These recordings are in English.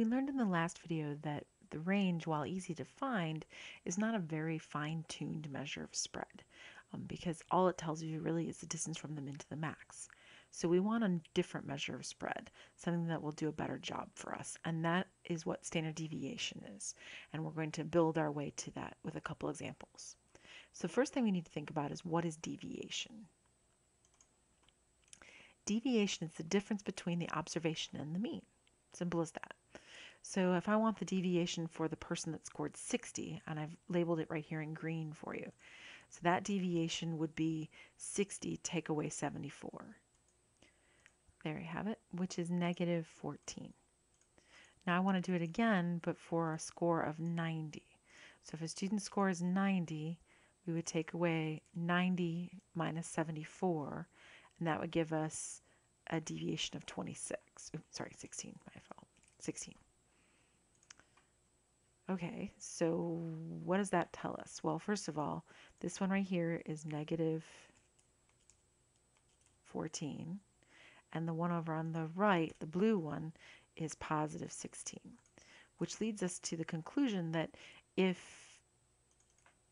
We learned in the last video that the range, while easy to find, is not a very fine-tuned measure of spread because all it tells you really is the distance from the min to the max. So we want a different measure of spread, something that will do a better job for us, and that is what standard deviation is. And we're going to build our way to that with a couple examples. So first thing we need to think about is, what is deviation? Deviation is the difference between the observation and the mean. Simple as that. So if I want the deviation for the person that scored 60, and I've labeled it right here in green for you, so that deviation would be 60 take away 74. There you have it, which is negative 14. Now I want to do it again, but for a score of 90. So if a student score is 90, we would take away 90 minus 74, and that would give us a deviation of 26. Oops, sorry, 16, my fault, 16. Okay, so what does that tell us? Well, first of all, this one right here is negative 14, and the one over on the right, the blue one, is positive 16, which leads us to the conclusion that if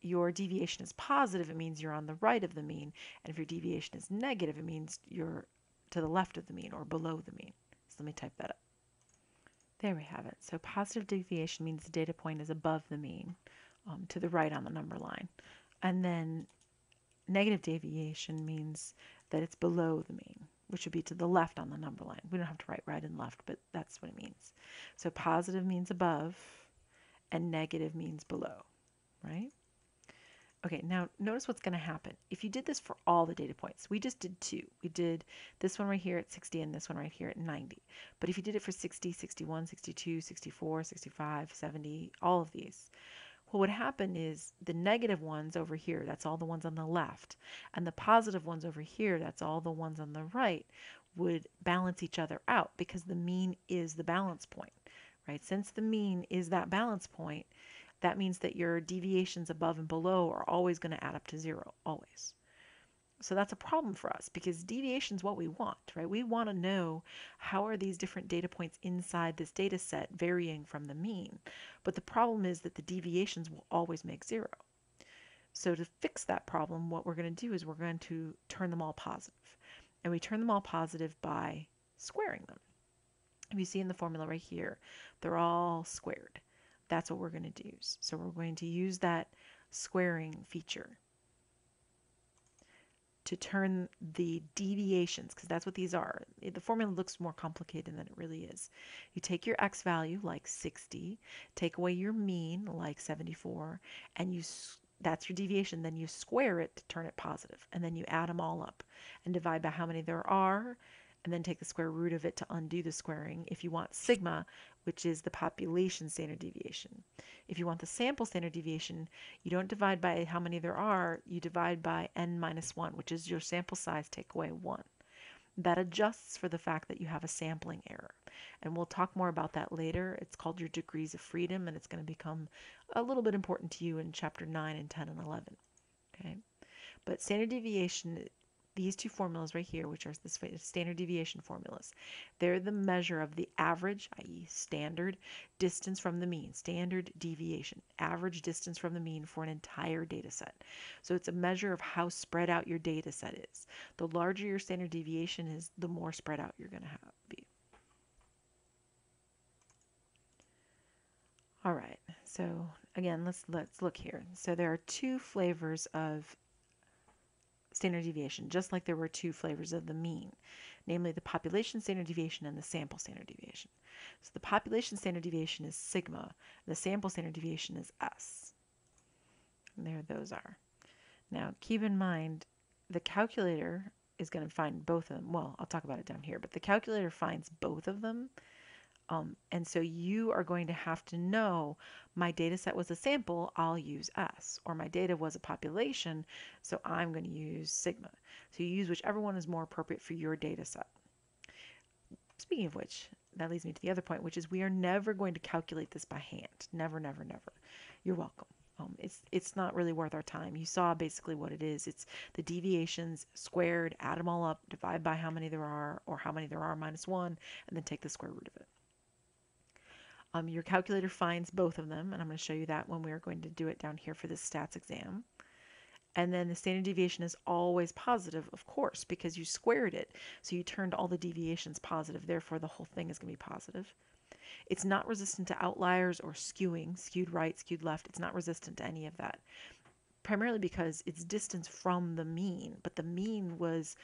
your deviation is positive, it means you're on the right of the mean, and if your deviation is negative, it means you're to the left of the mean or below the mean. So let me type that up. There we have it. So positive deviation means the data point is above the mean, to the right on the number line. And then negative deviation means that it's below the mean, which would be to the left on the number line. We don't have to write right and left, but that's what it means. So positive means above, and negative means below, right? Okay, now notice what's going to happen. If you did this for all the data points, we just did two. We did this one right here at 60 and this one right here at 90. But if you did it for 60, 61, 62, 64, 65, 70, all of these, what would happen is the negative ones over here, that's all the ones on the left, and the positive ones over here, that's all the ones on the right, would balance each other out because the mean is the balance point, right? Since the mean is that balance point, that means that your deviations above and below are always going to add up to zero, always. So that's a problem for us because deviation is what we want, right? We want to know how are these different data points inside this data set varying from the mean. But the problem is that the deviations will always make zero. So to fix that problem, what we're going to do is we're going to turn them all positive. And we turn them all positive by squaring them. If you see in the formula right here, they're all squared. That's what we're going to do. So we're going to use that squaring feature to turn the deviations, because that's what these are. The formula looks more complicated than it really is. You take your x value, like 60, take away your mean, like 74, and that's your deviation. Then you square it to turn it positive, and then you add them all up and divide by how many there are, and then take the square root of it to undo the squaring if you want sigma, which is the population standard deviation. If you want the sample standard deviation, you don't divide by how many there are, you divide by n minus 1, which is your sample size take away 1. That adjusts for the fact that you have a sampling error. And we'll talk more about that later. It's called your degrees of freedom, and it's going to become a little bit important to you in Chapter 9 and 10 and 11. Okay? But standard deviation, these two formulas right here, which are the standard deviation formulas, they're the measure of the average, i.e. standard, distance from the mean, standard deviation, average distance from the mean for an entire data set. So it's a measure of how spread out your data set is. The larger your standard deviation is, the more spread out you're going to be. All right, so again, let's look here. So there are two flavors of standard deviation, just like there were two flavors of the mean, namely the population standard deviation and the sample standard deviation. So the population standard deviation is sigma, the sample standard deviation is s. And there those are. Now keep in mind, the calculator is going to find both of them. Well, I'll talk about it down here, but the calculator finds both of them. And so you are going to have to know, my data set was a sample, I'll use S, or my data was a population, so I'm going to use sigma. So you use whichever one is more appropriate for your data set. Speaking of which, that leads me to the other point, which is we are never going to calculate this by hand. Never, never, never. You're welcome. It's not really worth our time. You saw basically what it is. It's the deviations squared, add them all up, divide by how many there are, or how many there are minus 1, and then take the square root of it. Your calculator finds both of them, and I'm going to show you that when we're going to do it down here for this stats exam. And then the standard deviation is always positive, of course, because you squared it. So you turned all the deviations positive. Therefore, the whole thing is going to be positive. It's not resistant to outliers or skewing, skewed right, skewed left. It's not resistant to any of that, primarily because it's distance from the mean, but the mean was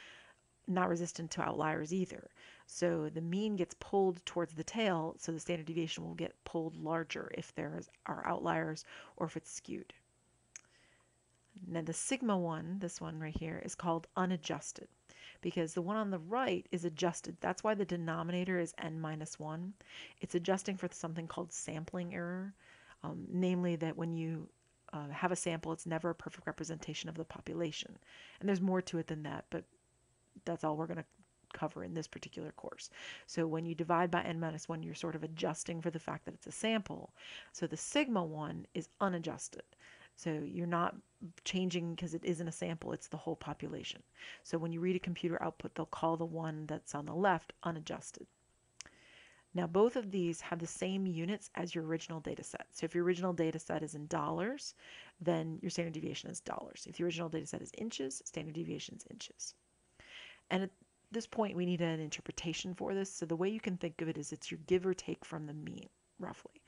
not resistant to outliers either. So the mean gets pulled towards the tail, so the standard deviation will get pulled larger if there are outliers or if it's skewed. And then the sigma one, this one right here, is called unadjusted because the one on the right is adjusted. That's why the denominator is n minus 1. It's adjusting for something called sampling error, namely that when you have a sample, it's never a perfect representation of the population. And there's more to it than that, but that's all we're going to cover in this particular course. So when you divide by n minus 1, you're sort of adjusting for the fact that it's a sample. So the sigma one is unadjusted. So you're not changing because it isn't a sample, it's the whole population. So when you read a computer output, they'll call the one that's on the left unadjusted. Now both of these have the same units as your original data set. So if your original data set is in dollars, then your standard deviation is dollars. If the original data set is inches, standard deviation is inches. And at this point, we need an interpretation for this. So the way you can think of it is it's your give or take from the mean, roughly.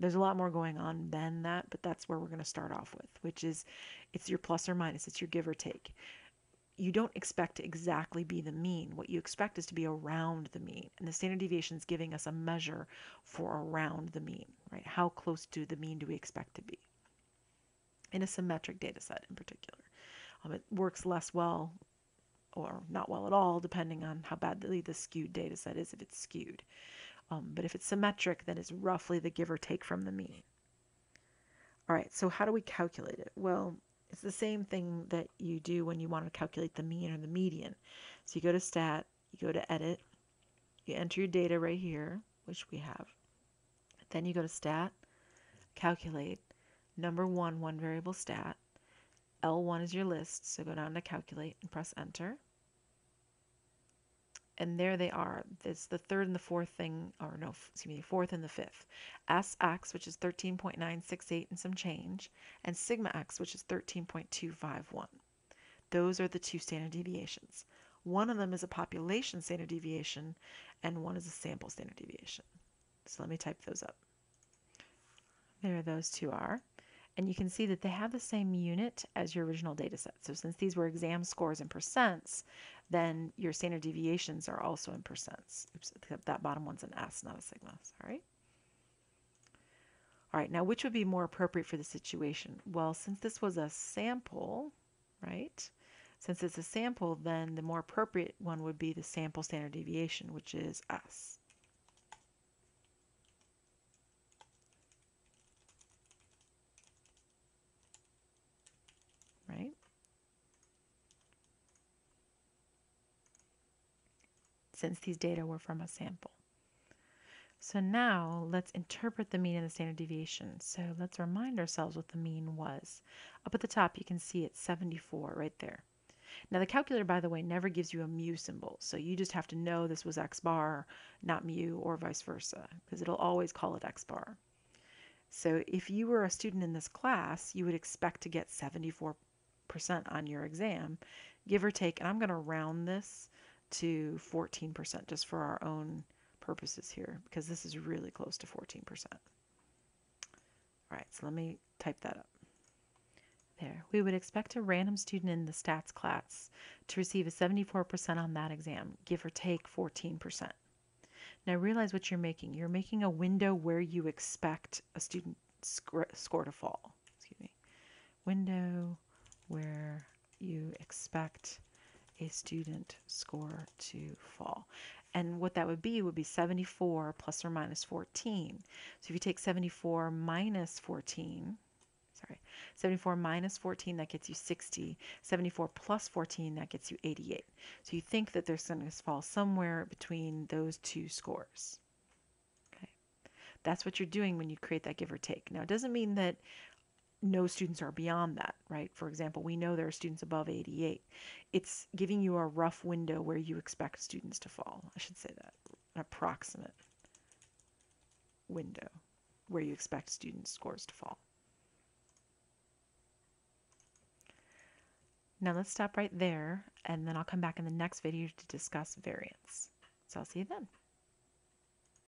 There's a lot more going on than that, but that's where we're going to start off with, which is it's your plus or minus. It's your give or take. You don't expect to exactly be the mean. What you expect is to be around the mean. And the standard deviation is giving us a measure for around the mean, right? How close to the mean do we expect to be in a symmetric data set in particular? It works less well or not well at all, depending on how badly the skewed data set is, if it's skewed. But if it's symmetric, then it's roughly the give or take from the mean. All right, so how do we calculate it? Well, it's the same thing that you do when you want to calculate the mean or the median. So you go to Stat, you go to Edit, you enter your data right here, which we have. Then you go to Stat, Calculate, number one variable stat. L1 is your list, so go down to Calculate and press Enter. And there they are. It's the third and the fourth thing, or no, excuse me, fourth and the fifth. SX, which is 13.968 and some change, and sigma X, which is 13.251. Those are the two standard deviations. One of them is a population standard deviation, and one is a sample standard deviation. So let me type those up. There those two are. And you can see that they have the same unit as your original data set. So since these were exam scores in percents, then your standard deviations are also in percents. Oops, except that bottom one's an S, not a sigma, sorry. All right, now which would be more appropriate for the situation? Well, since this was a sample, right? Since it's a sample, then the more appropriate one would be the sample standard deviation, which is S. Right? Since these data were from a sample. So now let's interpret the mean and the standard deviation. So let's remind ourselves what the mean was. Up at the top you can see it's 74 right there. Now the calculator, by the way, never gives you a mu symbol, so you just have to know this was x bar, not mu, or vice versa, because it'll always call it x bar. So if you were a student in this class, you would expect to get 74% on your exam, give or take, and I'm going to round this to 14% just for our own purposes here, because this is really close to 14%. All right, so let me type that up. There. We would expect a random student in the stats class to receive a 74% on that exam, give or take 14%. Now realize what you're making. You're making a window where you expect a student score to fall. Excuse me. Window where you expect a student score to fall. And what that would be 74 plus or minus 14. So if you take 74 minus 14, sorry, 74 minus 14, that gets you 60. 74 plus 14, that gets you 88. So you think that there's going to fall somewhere between those two scores. Okay, that's what you're doing when you create that give or take. Now, it doesn't mean that no students are beyond that, right? For example, we know there are students above 88. It's giving you a rough window where you expect students to fall. I should say that, an approximate window where you expect student scores to fall. Now let's stop right there, and then I'll come back in the next video to discuss variance. So I'll see you then.